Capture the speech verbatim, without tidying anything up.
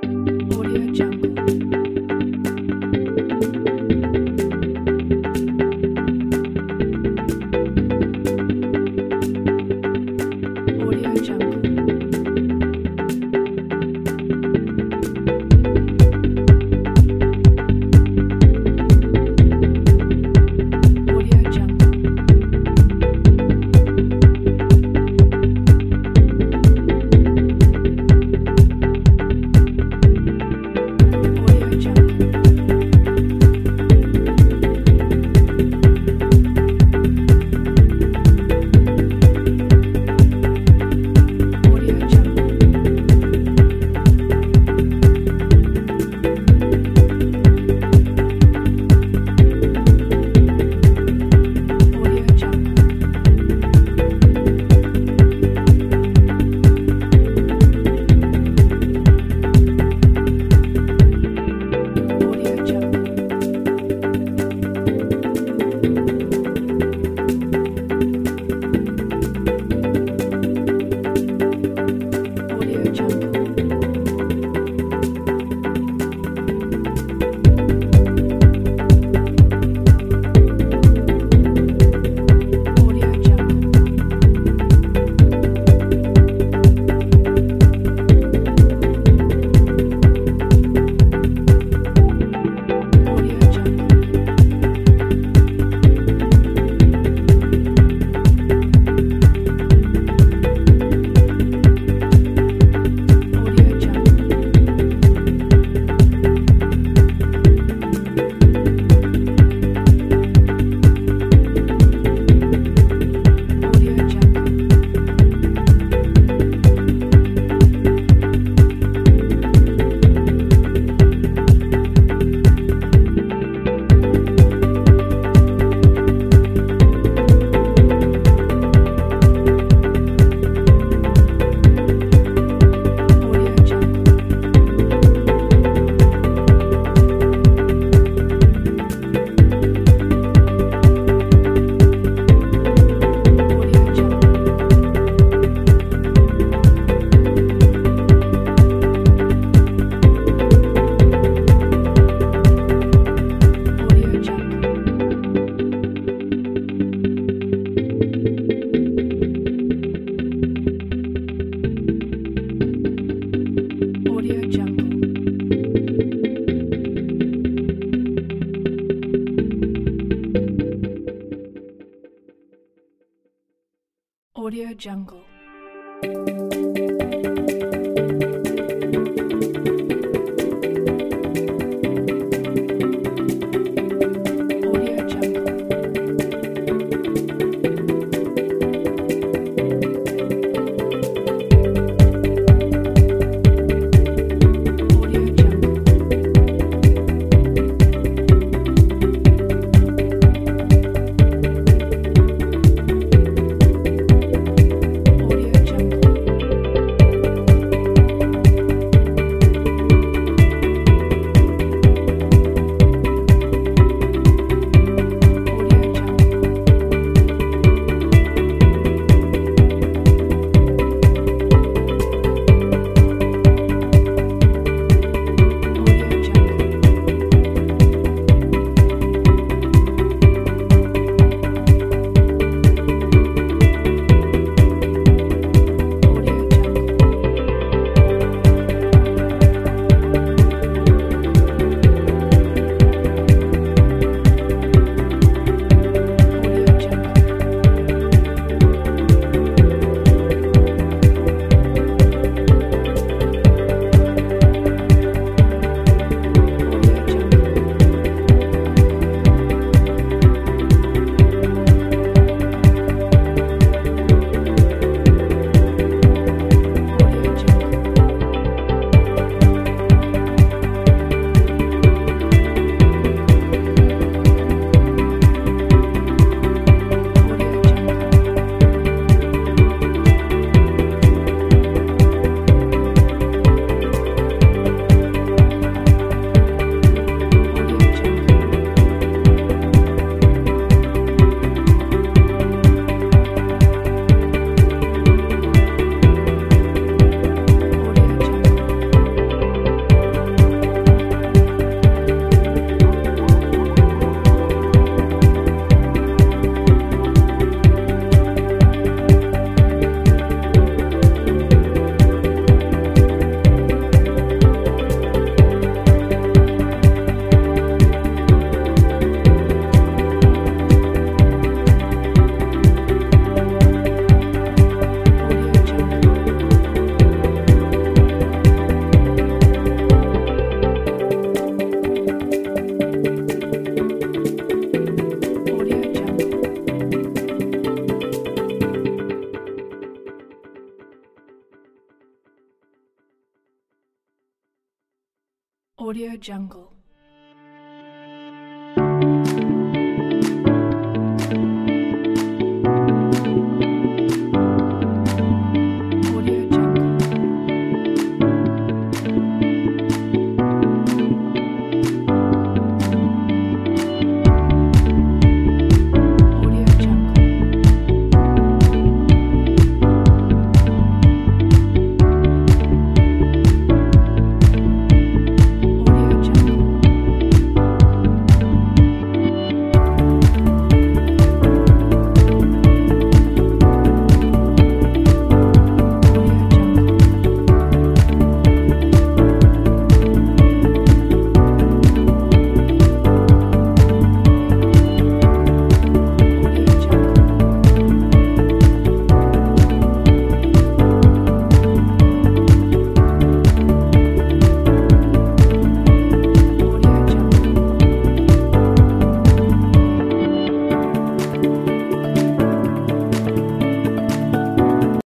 AudioJungle. Thank you. AudioJungle.